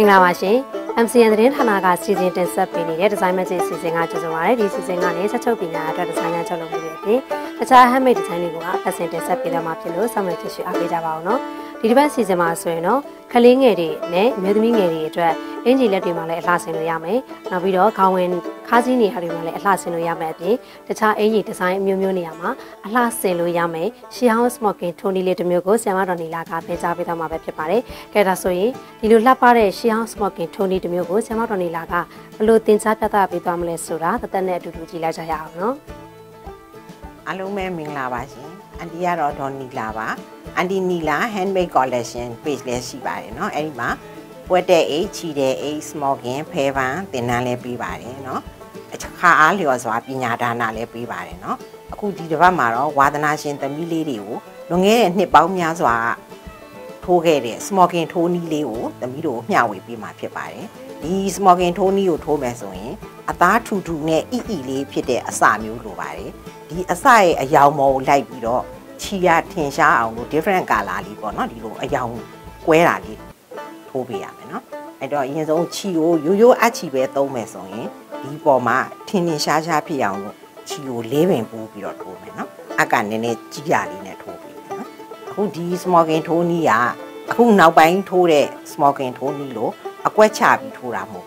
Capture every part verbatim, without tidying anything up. มงลาวาชิเอ็มซีเอ็นเรียนธนาการซีเจนเดนเซปปีนี้ดีไซน์มาจากซีเจงานจุดวายดีซีเจงานนี้จะชอบปีนี้อาจจะดีไซน์งานจะลงมือเด็ดแต่ถ้าให้ไม่ดีไซน์นี่ก็อาจจะเซนเดนเซปปีเรามาเป็นรู้สมัยที่ชื่ออาเปจาวาวเนาะดีดีแบบซีเจมาสวยเนาะคลีเงรีเนี่ยมีดมีเงรีด้วยเอ็นจีเล็บดีมาเลยลาเซนุยามเองนับวิดีโอเขาเองข้าจีนี่อะไรมาเลยลาเซนุยามแบบนี้แต่ถ้าเอ็นจีดีไซน์มิวมิวนี่ยามาลาเซนุยามเองชีฮาวส์มอเกนโทนี่เล็บมิวก็เสียมาตอนนี้ลากาเป็นจาเปตามาแบบพิพาร์เร่แค่ถ้าสวยดีลุลาปาร์เร่ชีฮาวส์มอเกนโทนี่มิวก็เสียมาตอนนี้ลากาลูตินซาตาตาปิดตามเลสุราแต่ตอนนี้ดูดูจีลาจะยาวเนาะอารมณ์แม่มิงลาบาจีอันที่ยาเราโดนนิลาบาอันที่นิลาแฮนด์เบกคอลเลคชันเพจเลสิบาร์เนาะไอ้หมาวัดเดย์ชีเดย์สโมกินเพย์วันเต็นนาเลปีบาร์เนาะข้าอาลีว่าสวาปิญญาดานาเลปีบาร์เนาะกูดีดว่ามาเราวัดนาเชนแต่มิเลเดียวลงเงี้ยเนี่ยเป้ามีอาสวาทูเกเรสโมกินทูนิเลวแต่มิโดมีอาวิปีมาเพียบาร์ดีสโมกินทูนิโอทูเมสวยอัตราทูทูเนี่ยอีอีเลเพียเดอสามิวโลบาร์ดีอาศัยยาวโมไลปีดอชียาเทียนชาเอาดู different กาลาลีก่อนเนาะดีลูกยาวแควลาลีทูเบียไหมเนาะไอ้ดอกยังจะชีโอยูยูอาชีเบตัวแม่ส่งเองดีพอมาเทียนชาชาพี่เอาชีโอเลี้ยงปูปีละทูไหมเนาะอาการเนี่ยเนี่ยจียาลีเนี่ยทูปีเนาะคุณดีสมอเกนทูนี่อะคุณเอาไปทูเลยสมอเกนทูนี่ลูกเอาแควชาบีทูราหมู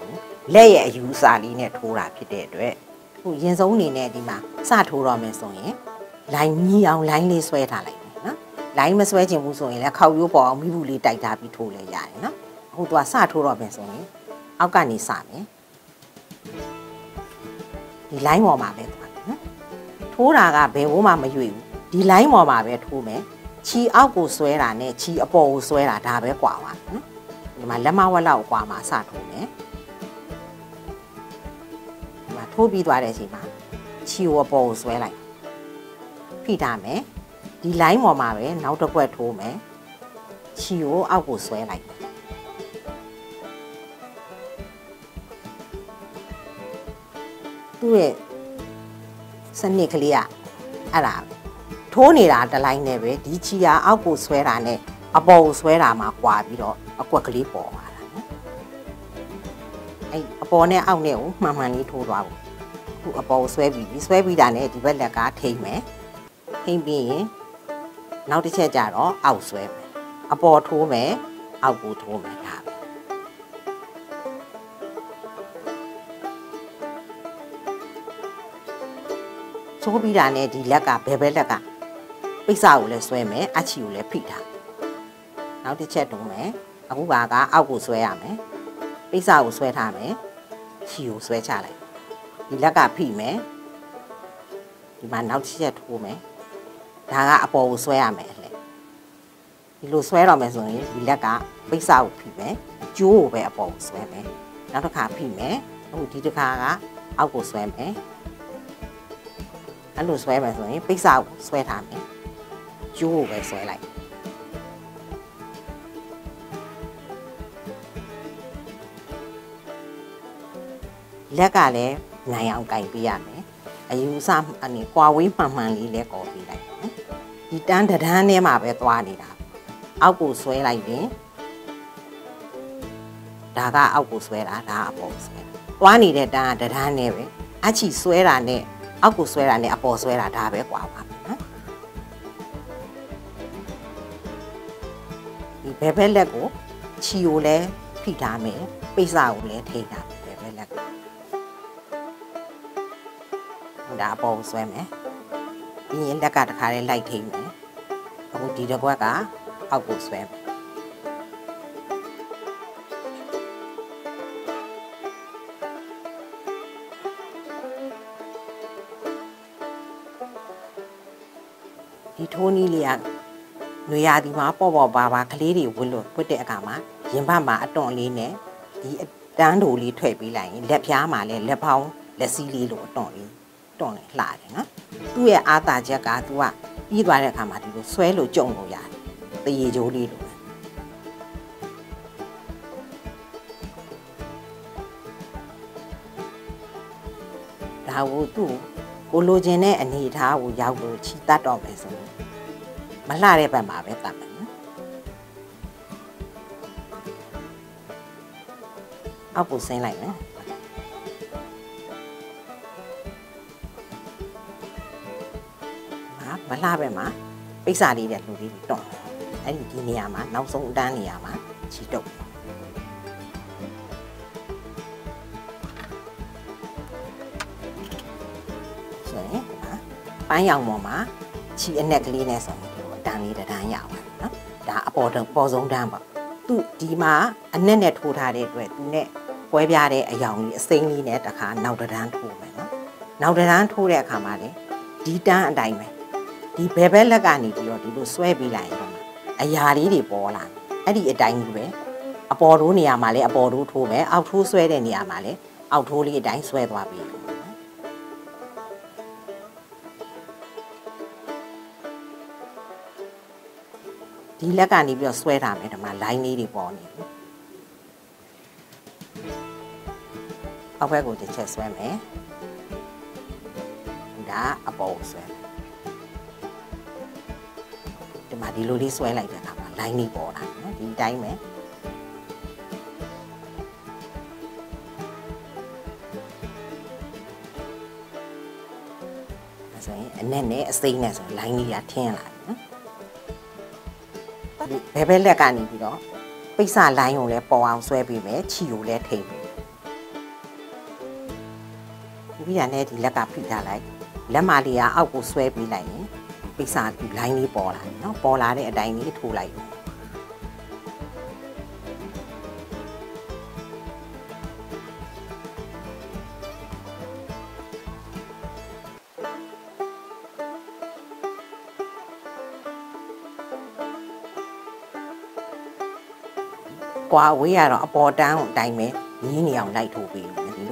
เลี้ยงยูซาลีเนี่ยทูราพี่เด็ดด้วยคุณยังจะนี่เนี่ยดีมาซาทูราแม่ส่งเองไลน์นี้เอาไลน์เลยสวยท่าไลน์นะไลน์มาสวยจริงผู้สวยแล้วเขาอยู่พอมีบุหรี่ไต่ดาบิทูเลยใหญ่นะคุณตัวซาทูรอเป็นสวยเอาการนี้สามเนี่ยดีไลน์มอมาเป็นตัวนะทูรากับเบวมาไม่อยู่ดีไลน์มอมาเป็นทูไหมชีเอากูสวยละเนี่ยชีอโปสวยละดาเบกว่าวะนะมันแล้วมาว่าเรากว่ามาซาทูเนี่ยมาทูบีตัวอะไรสิมาชีอโปสวยไรพี่ดาไหมดีไลน์มอมาไหมน้าตะกวดโทไหมชิวเอากูสวยไรตัวสนิทเคลียอะไรโทนี่ละแต่ไลน์เนี่ยเว้ยดีชียาเอากูสวยไรเนี่ยเอาโบสวยรามากว่าพี่ดอกเอากว่าคลีปอมาละไอเอาโบเนี่ยเอาเนี่ยมามานี่โทรเอาเอาโบสวยบีสวยบีดาเนี่ยที่เป็นเลขาเทไหมให้มีน้าที่เชื่อใจอ๋อเอาสวยไหมเอาปอทูไหมเอากูทูไหมครับโชคดีด้านเนี่ยดีแล้วกับเบบแล้วกับไปสาวเลยสวยไหมอาชิวเลยผิดทางน้าที่เชื่อถูกไหมเอากูบากับเอากูสวยอ่ะไหมไปสาวสวยทางไหมชิวสวยชาเลยดีแล้วกับผิดไหมดีมันน้าที่เชื่อถูกไหมถ้าอปอสวยอ่ะแม่เลยดีลูสวยเราแม่ส่วนนี้ดีแล้วก็ไปสาวผิดไหมจู้ไปอปอสวยไหมแล้วถ้าขาผิดไหมเอาดีถ้าขาก็เอากูสวยไหมแล้วลูสวยแม่ส่วนนี้ไปสาวสวยทำไหมจู้ไปสวยไรแล้วก็เลยนายเอาไก่ไปยันไหมอายุสามอันนี้กว่าวิมามาลีเล็กกว่าปีไรดีด้านเดด้านเนี่ยมาไปตัวนี่นะเอากูสวยไรเนี่ยดาก็เอากูสวยละดาอปอสวยตัวนี่เดด้านเดด้านเนี่ยเว้ยอาชีสวยละเนี่ยเอากูสวยละเนี่ยอปอสวยละดาไปกว่าป่ะนะดีเป๊ะเล็กกูชิวเลยพี่ดาเมย์ไปสาวเลยเทดาเป๊ะเล็กดาอปอสวยไหมนี่เล็กกาตะขาเล่นไล่ทิ้งไหมเอากูดีดกว่าก็เอากูสวยดีโทนี่เลี้ยงหนูยาดีมาปอบบ่าบ่าคลีดีวุ่นเลยพูดแต่กามายิมบ้ามาอดนอนลีเนี่ยดีด้านดูลีถอยไปไหลเล็บยามาเลยเล็บเผาเล็บซีลีหลุดนอนลีนอนหลาเลยนะตัวอาตาเจ้ากาตัวยี่ตัวเนี่ยขามาดีลูกสวยลูกจงลูกยาตีโจลีลูกดาวตู้กูโลเจนเนี่ยอันนี้ท้าวูยาวกูชีตัดออกไปสิมันหลาได้แบบมาแบบตัดนะ เอาปูใส่ไหลนะมาบลาไปมาปิซาดีเด็ดดูดีตรงไอ้ดีเนียมาน้องสงดาเนียมาชิดกใช่ไหมป้ายยาวหมอมาชีอันเด็กลีเนี่ยสองดานีแต่ดานยาวนะดาปอดปอสงดามแบบตุดีมาอันนั้นเนี่ยทูทาเด็ดด้วยตุเนี่ยไว้ยาเด็ดยาวนี่เซ็งนี่เนี่ยแต่ขาเนาแต่ดานทูไหมนะเนาแต่ดานทูเนี่ยขามาเลยดีด้านใดไหมดีเบเบลละกันนี่ดีว่าดีดูสวยไปไหลกันไอ้ยาดีดีปอละไอ้ดีได้ยินไหมอปอรู้เนี่ยมาเลยอปอรู้ทูไหมเอาทูสวยได้เนี่ยมาเลยเอาทูรีได้สวยตัวไปดีแล้วการนี้เราสวยทำให้ทำมาไลน์นี้ดีพอเนี่ยเอาไว้กูจะเช็ดสวยไหมด่าอปอสวยจะมาดีรู้ดีสวยอะไรจะทำมาไลน์นี้พอนะดีได้ไหมใช่แน่แน่สิ่งแน่ส่วนไลน์นี้อยากเที่ยงละเบเบลกันนี่พี่เนาะปิซาไลน์ของเล่ปอเอาสวยไปไหมชิวเล่ถิ่นวิญญาณเนี่ยดีแล้วกับพี่ชายแล้วมาเรียเอากูสวยไปไหนปิซาอยู่ไลน์นี้ปอละเนาะปอละเนี่ยไลน์นี้ถูกไหลกว่าวิญญาณเราอปอดาวได้ไหมนี่เนี่ยเอาได้ถูกปี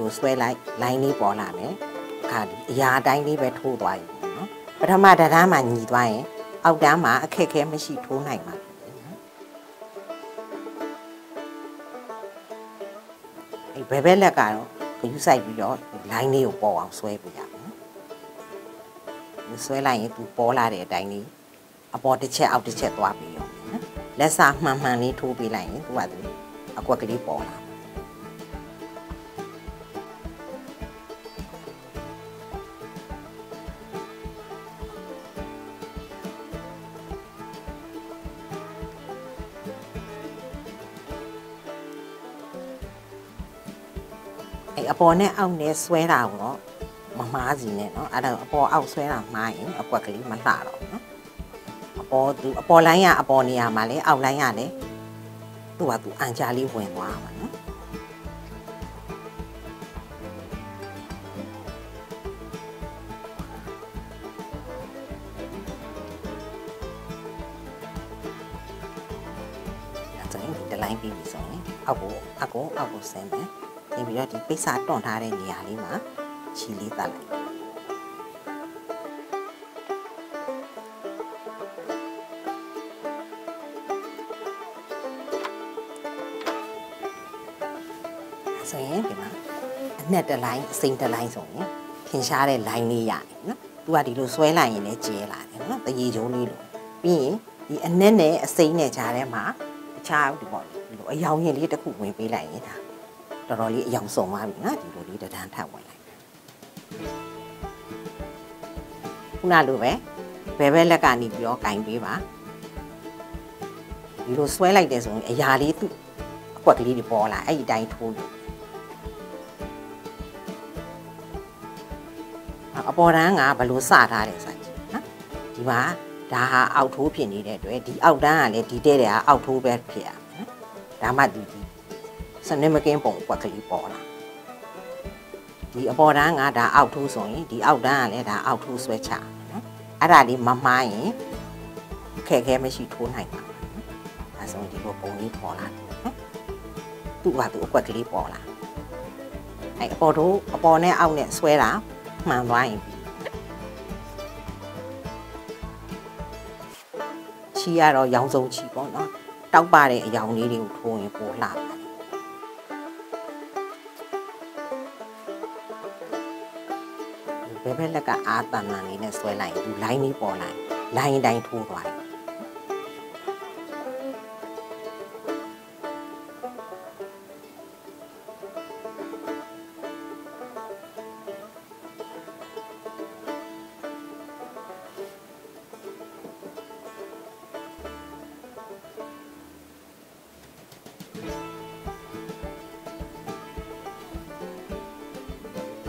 ดูสวยไลไลนี่ปอละไหมค่ะยาได้นี่ไปถูกตัวอยู่เนาะปฐมดาดามาหนีตัวเองเอาดามาแค่แค่ไม่ชีทูไหนมาไอ้เบเบลละกันก็ยุ่ใส่ไปเยอะไลนี่ปอเอาสวยไปอย่างสวยไลนี่ถูกปอละเด็ดได้นี่อปอจะเชื่อเอาจะเชื่อตัวไปอยู่และสามมามานี้ทูปีไหลตัวตัวเอากวากรีปอละไออปอเนี่ยเอาเนสเวลาเนาะมามาสิเนี่ยเนาะอะไรอปอเอาสวยละมาเองเอากวากรีมาตาหรอปอดูปอไลน์อ่ะปอเนี่ยมาเลยเอาไลน์อ่ะเลยตัวตัวอันจารีหัวว้าวนะจะให้ถึงจะไลน์ปีนี้สองเนี่ยเอาโกเอาโกเอาโกเซนเนี่ยที่พี่เราที่ไปสาดต่อท่าเรียนยาลีมาชิลิตาเลยเห็นไหมแน่แต่ไลน์ซิงแต่ไลน์ส่งเนี่ยเห็นช้าเลยไลน์นี่ใหญ่นะตัวดีดูสวยไลน์เนี่ยเจ๋อหลายนะแต่ยีโจนี่หรอพี่ดีอันนั้นเนี่ยซิงเนี่ยช้าเลยมาช้าดีบอกดีดูไอ้ยาวเนี่ยรีดตะคุ่มไปไปไหนนี่นะตลอดรีดยาวส่งมาแบบนั้นดีดูรีดแต่ทานท่าไว้ไหนคุณน่ารู้ไหมเบเบลกันนี่พี่เอาไก่ไปบ้าดีดูสวยไลน์แต่ส่งไอ้ยารีดกว่ารีดพอละไอ้ได้ทุนอปอนั้นงาบลูซาท่าเลยสักนะดีว่าดาเอาทูผิดนี่แหละด้วยดีเอาด้านเลยดีเด็ดเลยเอาทูแบบผิดนะดามาดีดีสำนึกมาเก่งปงกว่ากะลีปอละดีอปอนั้นงาดาเอาทูสวยดีเอาด้านเลยดาเอาทูสวยฉานะอะไรดีมาใหม่แค่แค่ไม่ชีทูไหนมาอาสมดีว่าปงนี้พอละตุว่าตุกว่ากะลีปอละไออปอทูอปอเนี่ยเอาเนี่ยสวยละมาไว้ชีอะเรายาวทรงชีก่อนเนาะเต้าป่าเนี่ยยาวนี้เดียวทวงอย่างโผล่หลับเบเบลแล้วก็อาตานานี้เนี่ยสวยไหลดูไหลนี้ปอไหลไหลได้ทูไว้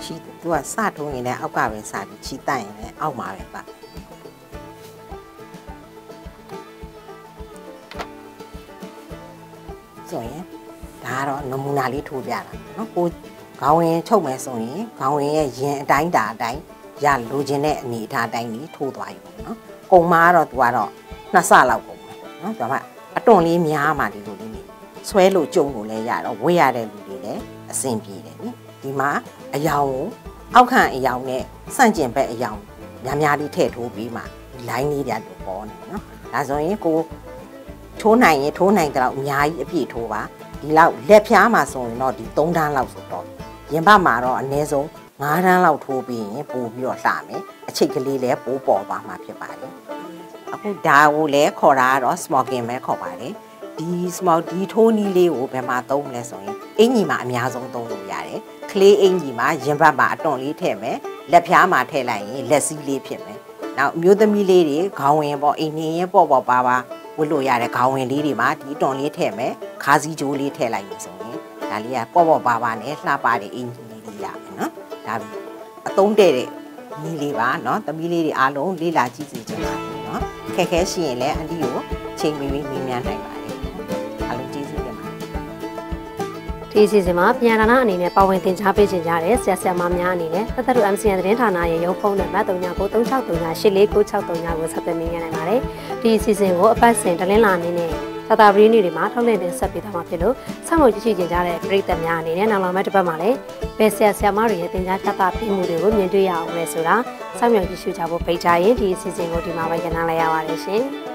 ชีตัวซาดงอย่างนี้เอากว่าเป็นซาดชีไตเนี่ยเอามาแบบว่าสวยถ้าเรานมูนาลิทูเบียร์นะกูเขาเองชอบไหมส่วนนี้เขาเองยังได้ด่าได้ยาลูจีเนี่ยหนีทาได้หนีทูตัวอยู่เนาะกงมาเราตัวเราน่าซาเรากงเนาะแต่ว่าตรงนี้มีอามาดีดูนี่สวยลูกจงกูเลยยาเราเวียได้ดูดีเลยเส้นบีเลยนี่ดีมากยาวเอาข้างยาวเนี่ยสั้นจีนไปยาวยามยาดีเททูบีมาหลายนี้เดียดูบอลเนาะแต่ส่วนนี้กูโถไหนโถไหนแต่เราย้ายพี่โถวะดีเราเล็บยามาส่งนอดีตรงด้านเราสุดต่อยังบ้ามาเราเนโซงาด้านเราโถบีเนี่ยปูบีเราสามเนี่ยเช็คกันดีแล้วปูปอบมาเพียบเลยอะกูดาวเล่ขอร้าเราสมอเกมไม่ขอไปเลยดีสมอดีโถนี่เลยโอ้เป็นมาตรงเลยส่งเอ็งยี่มามีอาสงตรงอยู่อย่างเลยคลีเอ็งยี่มายังบ้ามาตรงนี้เท่ไหมเล็บยามาเท่ไรเนี่ยเล็บสีเล็บเพียบไหมเรามีแต่มีเลยดิเขาเองบอกเอ็งเนี่ยบอกบอกป้าว่าวุ้นลอยอะไรเขาเห็นลีดีมาดีตรงนี้เท่ไหมข้าจีจูลีเท่ไรอย่างส่งนี้แต่เรียกว่าบาบาเนี่ยลาบาเองลีดีอย่างนะแต่ตรงเด็ดมีลีบ้าเนาะแต่มีลีดีอารมณ์ลีลาจีจีจังหวะเนาะแค่แค่เชี่ยแล้วอันนี้อยู่เชียงมีมีงานไหนบ้างอารมณ์จีจีจังหวะที่จีจีมาพี่อาณาเนี่ยเนี่ยพอวันที่จะไปจีจ่าเลยเสียเสียมาพี่อาณาเนี่ยแต่ถ้ารู้เอ็มซีอันเดียร์ท่านาเยอะพอเนี่ยแม่ตัวเนี่ยกูต้องชอบตัวเนี่ยชิลิกูชอบตัวเนี่ยกูชอบเป็นมีงานไหนมาเลยที่ซีซีก็ไปเซ็นทรัลลานนี่เนี่ยถ้าตาบริณีดีมาเท่าเล่นเดินสับปีธรรมะเพื่อลูกสามวันที่จะจ่าเลยปริตมยานี่เนี่ยน้องเราไม่ได้ประมาณเลยเบสเซียเซียมาหรือเหตุการณ์ถ้าตาพี่มูเดียวมีด้วยยาวเลยสุดละสามวันที่จะจ่าบุปผาใจที่ซีซีก็ดีมาไว้กันอะไรอย่างไรเช่น